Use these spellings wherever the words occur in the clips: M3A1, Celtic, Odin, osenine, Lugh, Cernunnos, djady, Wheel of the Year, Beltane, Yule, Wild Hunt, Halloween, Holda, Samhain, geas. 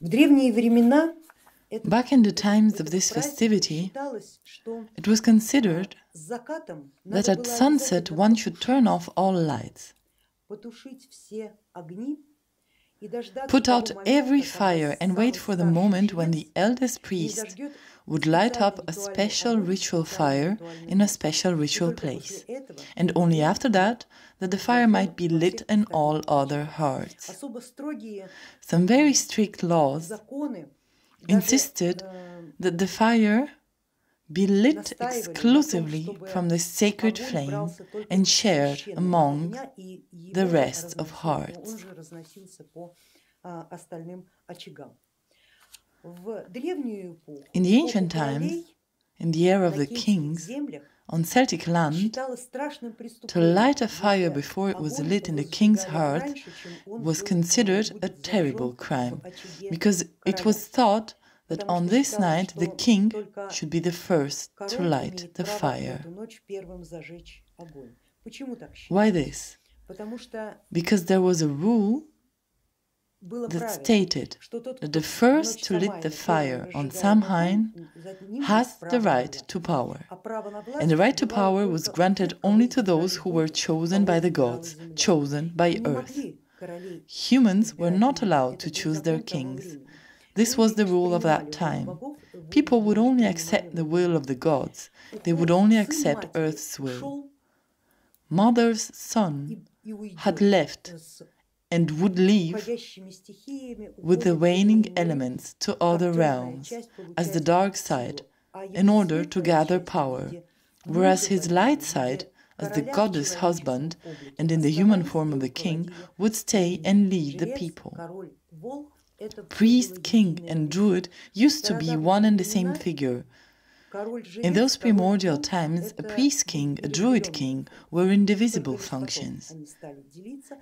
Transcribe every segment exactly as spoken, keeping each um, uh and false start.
Back in the times of this festivity, it was considered that at sunset one should turn off all lights, put out every fire and wait for the moment when the eldest priest would light up a special ritual fire in a special ritual place, and only after that, that the fire might be lit in all other hearts. Some very strict laws insisted that the fire be lit exclusively from the sacred flame and shared among the rest of hearts. In the ancient times, in the era of the kings, on Celtic land, to light a fire before it was lit in the king's heart was considered a terrible crime, because it was thought that on this night the king should be the first to light the fire. Why this? Because there was a rule that stated that the first to lit the fire on Samhain has the right to power, and the right to power was granted only to those who were chosen by the gods, chosen by earth. Humans were not allowed to choose their kings. This was the rule of that time. People would only accept the will of the gods. They would only accept Earth's will. Mother's son had left and would leave with the waning elements to other realms as the dark side in order to gather power, whereas his light side, as the goddess husband and in the human form of the king, would stay and lead the people. Priest, king and druid used to be one and the same figure. In those primordial times, a priest king, a druid king were indivisible functions.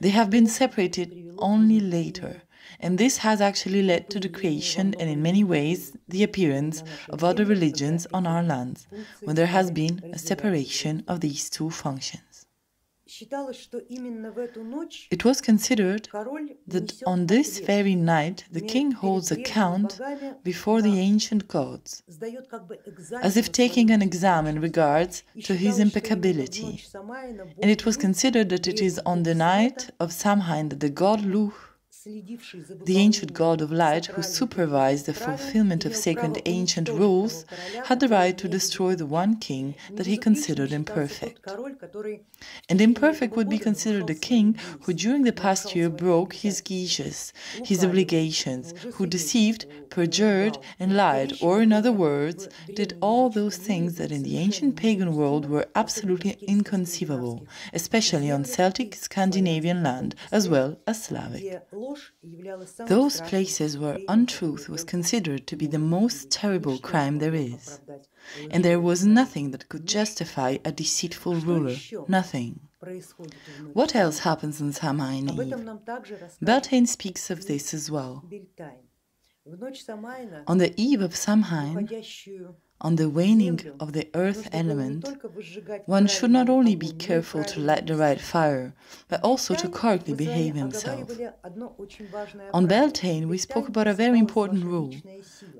They have been separated only later, and this has actually led to the creation and in many ways the appearance of other religions on our lands, when there has been a separation of these two functions. It was considered that on this very night the king holds account before the ancient gods, as if taking an exam in regards to his impeccability. And it was considered that it is on the night of Samhain that the god Lugh, the ancient god of light who supervised the fulfillment of sacred ancient rules, had the right to destroy the one king that he considered imperfect. And imperfect would be considered the king who during the past year broke his geas, his obligations, who deceived, perjured and lied, or in other words, did all those things that in the ancient pagan world were absolutely inconceivable, especially on Celtic, Scandinavian land, as well as Slavic. Those places where untruth was considered to be the most terrible crime there is, and there was nothing that could justify a deceitful ruler, nothing. What else happens on Samhain Eve? Beltane speaks of this as well. On the eve of Samhain, on the waning of the earth element, one should not only be careful to light the right fire, but also to correctly behave himself. On Beltane, we spoke about a very important rule.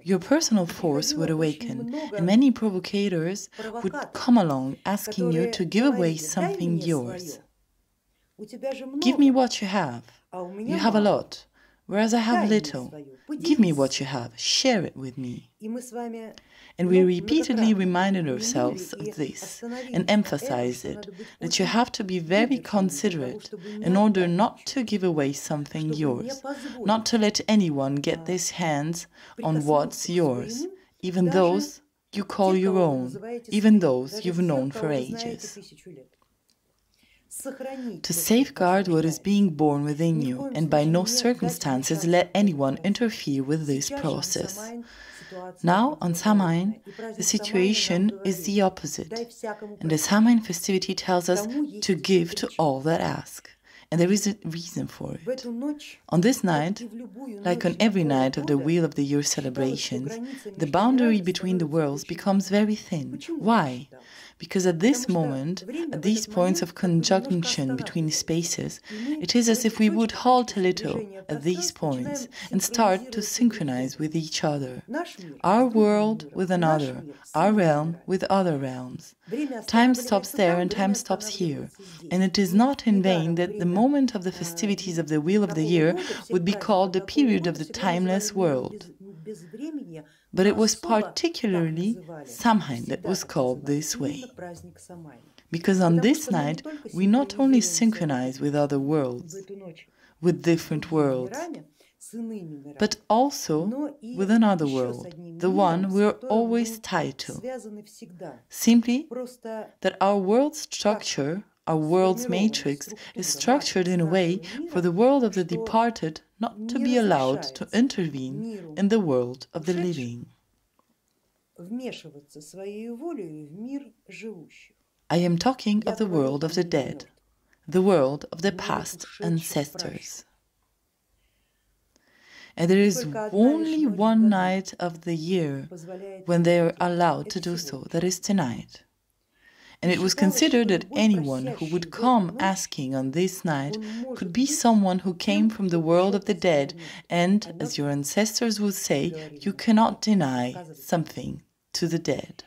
Your personal force would awaken, and many provocators would come along asking you to give away something yours. Give me what you have. You have a lot, whereas I have little. Give me what you have, share it with me. And we repeatedly reminded ourselves of this and emphasized it, that you have to be very considerate in order not to give away something yours, not to let anyone get their hands on what's yours, even those you call your own, even those you've known for ages. To safeguard what is being born within you, and by no circumstances let anyone interfere with this process. Now, on Samhain, the situation is the opposite, and the Samhain festivity tells us to give to all that ask, and there is a reason for it. On this night, like on every night of the Wheel of the Year celebrations, the boundary between the worlds becomes very thin. Why? because at this moment, at these points of conjunction between spaces, it is as if we would halt a little at these points and start to synchronize with each other, our world with another, our realm with other realms. Time stops there and time stops here, and it is not in vain that the moment of the festivities of the Wheel of the Year would be called the period of the timeless world. But it was particularly Samhain that was called this way, because on this night we not only synchronize with other worlds, with different worlds, but also with another world, the one we're always tied to. Simply that our world structure, our world's matrix, is structured in a way for the world of the departed not to be allowed to intervene in the world of the living. I am talking of the world of the dead, the world of the past ancestors. And there is only one night of the year when they are allowed to do so, that is tonight. And it was considered that anyone who would come asking on this night could be someone who came from the world of the dead, and, as your ancestors would say, you cannot deny something to the dead.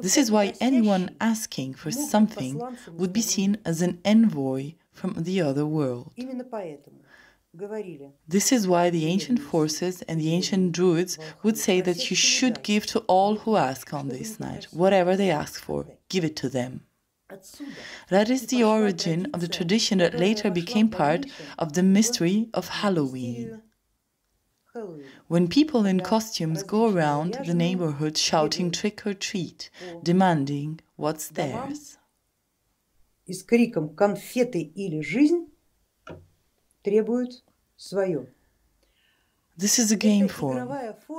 This is why anyone asking for something would be seen as an envoy from the other world. This is why the ancient forces and the ancient druids would say that you should give to all who ask on this night. Whatever they ask for, give it to them. That is the origin of the tradition that later became part of the mystery of Halloween. When people in costumes go around the neighborhood shouting trick or treat, demanding what's theirs. This is a game form,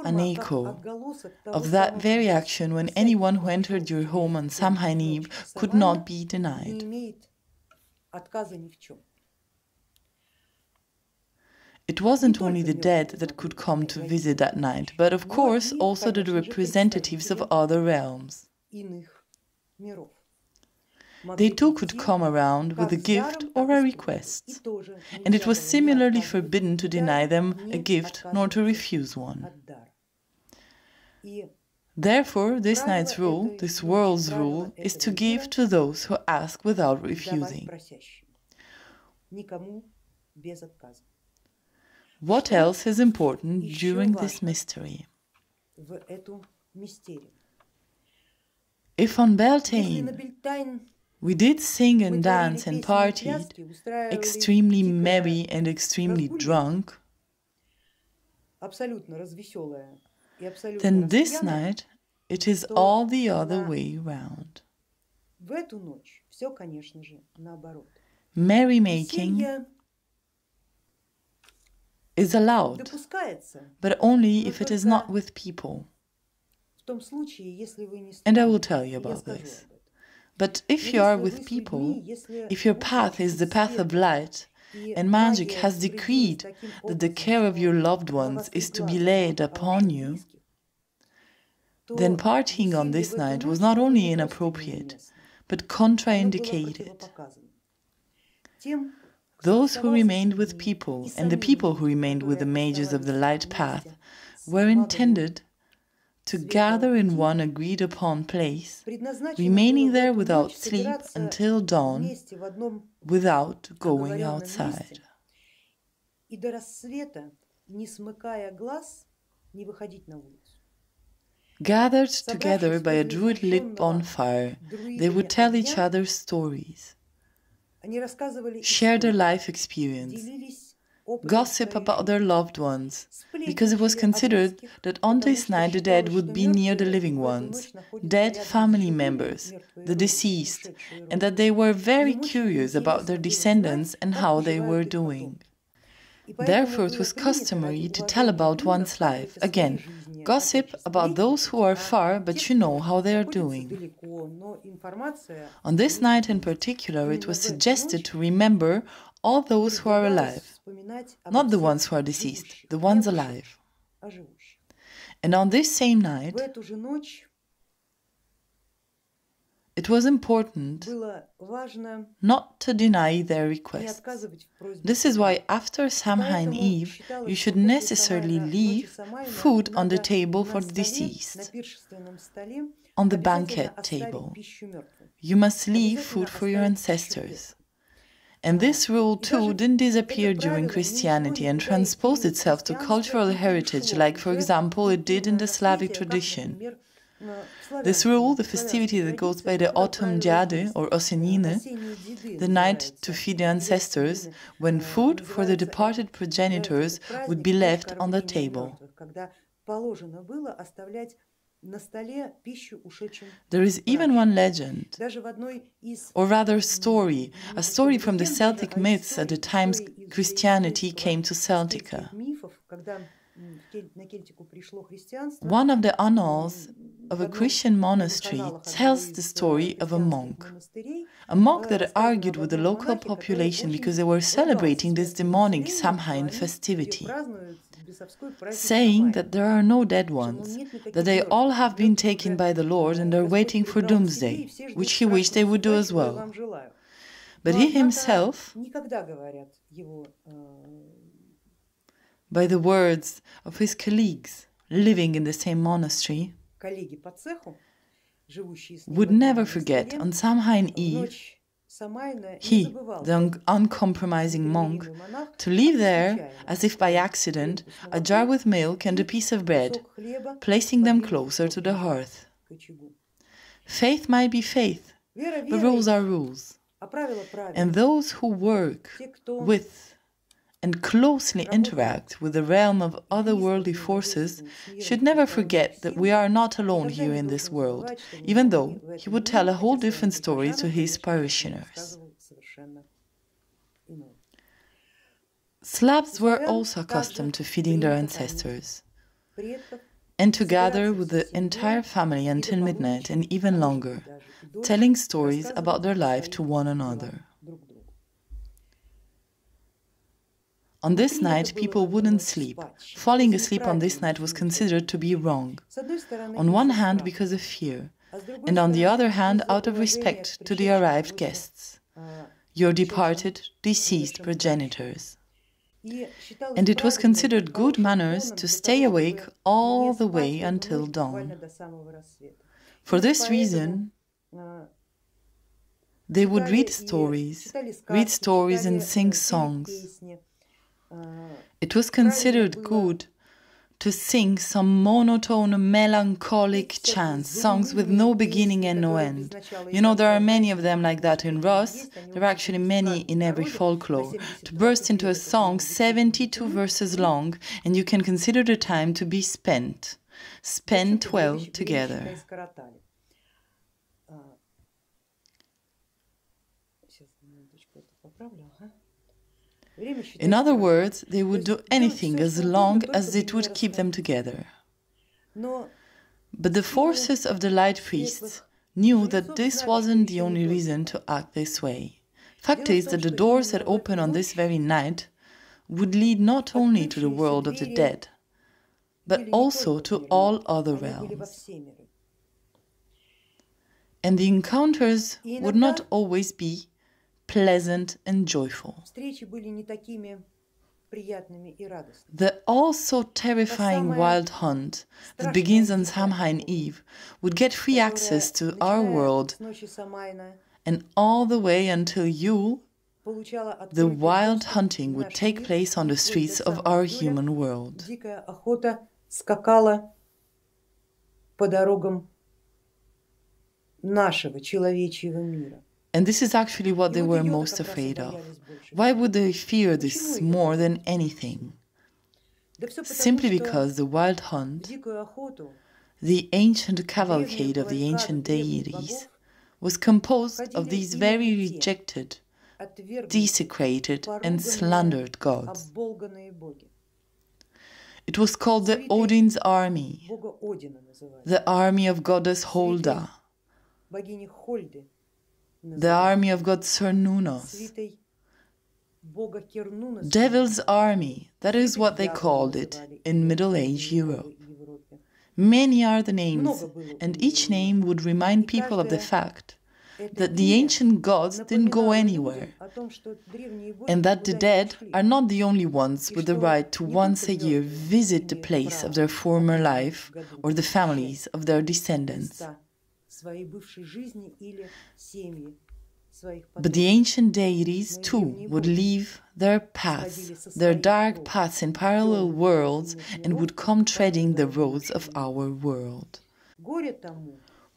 an echo, of that very action when anyone who entered your home on Samhain Eve could not be denied. It wasn't only the dead that could come to visit that night, but of course also the representatives of other realms. They too could come around with a gift or a request, and it was similarly forbidden to deny them a gift nor to refuse one. Therefore, this night's rule, this world's rule, is to give to those who ask without refusing. What else is important during this mystery? If on Beltane we did sing and dance and partied, extremely merry and extremely drunk, then this night it is all the other way round. Merrymaking is allowed, but only if it is not with people. And I will tell you about this. But if you are with people, if your path is the path of light, and magic has decreed that the care of your loved ones is to be laid upon you, then partying on this night was not only inappropriate, but contraindicated. Those who remained with people, and the people who remained with the mages of the light path, were intended to gather in one agreed-upon place, remaining there without sleep until dawn, without going outside. Gathered together by a druid-lit bonfire, they would tell each other stories, share their life experience, gossip about their loved ones, because it was considered that on this night the dead would be near the living ones, dead family members, the deceased, and that they were very curious about their descendants and how they were doing. Therefore it was customary to tell about one's life, again, gossip about those who are far, but you know how they are doing. On this night in particular, it was suggested to remember all those who are alive, not the ones who are deceased, the ones alive. And on this same night, It was important not to deny their request. This is why after Samhain Eve, you should necessarily leave food on the table for the deceased, on the banquet table. You must leave food for your ancestors. And this rule, too, didn't disappear during Christianity and transposed itself to cultural heritage, like, for example, it did in the Slavic tradition. This rule, the festivity that goes by the autumn djady or osenine, the night to feed the ancestors, when food for the departed progenitors would be left on the table. There is even one legend, or rather story, a story from the Celtic myths at the time Christianity came to Celtica. One of the annals of a Christian monastery tells the story of a monk, a monk that argued with the local population because they were celebrating this demonic Samhain festivity, saying that there are no dead ones, that they all have been taken by the Lord and are waiting for doomsday, which he wished they would do as well. But he himself, by the words of his colleagues living in the same monastery, would never forget on Samhain Eve, he, the un uncompromising monk, to leave there, as if by accident, a jar with milk and a piece of bread, placing them closer to the hearth. Faith might be faith, but rules are rules. And those who work with and closely interact with the realm of otherworldly forces should never forget that we are not alone here in this world, even though he would tell a whole different story to his parishioners. Slavs were also accustomed to feeding their ancestors and to gather with the entire family until midnight and even longer, telling stories about their life to one another. On this night, people wouldn't sleep. Falling asleep on this night was considered to be wrong, on one hand because of fear, and on the other hand out of respect to the arrived guests, your departed, deceased progenitors. And it was considered good manners to stay awake all the way until dawn. For this reason, they would read stories, read stories and sing songs. It was considered good to sing some monotone, melancholic chants, songs with no beginning and no end. You know, there are many of them like that in Rus', there are actually many in every folklore, to burst into a song seventy-two verses long, and you can consider the time to be spent, spent well together. In other words, they would do anything as long as it would keep them together. But the forces of the light priests knew that this wasn't the only reason to act this way. Fact is that the doors that open on this very night would lead not only to the world of the dead, but also to all other realms. And the encounters would not always be pleasant and joyful. The also terrifying wild hunt that begins on Samhain Eve would get free access to our world, and all the way until Yule, the wild hunting would take place on the streets of our human world. And this is actually what they were most afraid of. Why would they fear this more than anything? Simply because the wild hunt, the ancient cavalcade of the ancient deities, was composed of these very rejected, desecrated and slandered gods. It was called the Odin's army, the army of goddess Holda, the army of god Cernunnos, devil's army, that is what they called it in Middle Age Europe. Many are the names, and each name would remind people of the fact that the ancient gods didn't go anywhere, and that the dead are not the only ones with the right to once a year visit the place of their former life or the families of their descendants. But the ancient deities, too, would leave their paths, their dark paths in parallel worlds, and would come treading the roads of our world.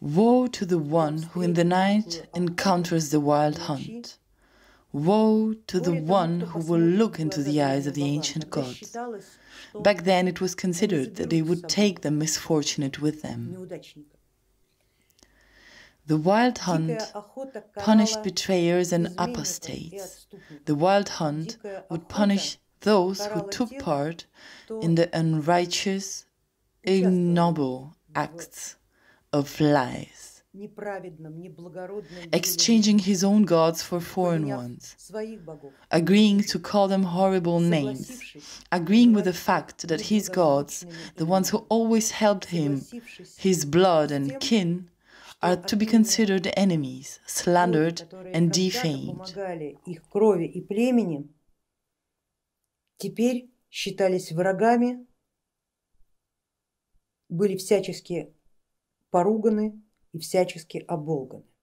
Woe to the one who in the night encounters the wild hunt. Woe to the one who will look into the eyes of the ancient gods. Back then it was considered that they would take the misfortunate with them. The wild hunt punished betrayers and apostates. The wild hunt would punish those who took part in the unrighteous, ignoble acts of lies, exchanging his own gods for foreign ones, agreeing to call them horrible names, agreeing with the fact that his gods, the ones who always helped him, his blood and kin, are to be considered enemies, slandered and defamed. Были всячески поруганы и всячески оболганы.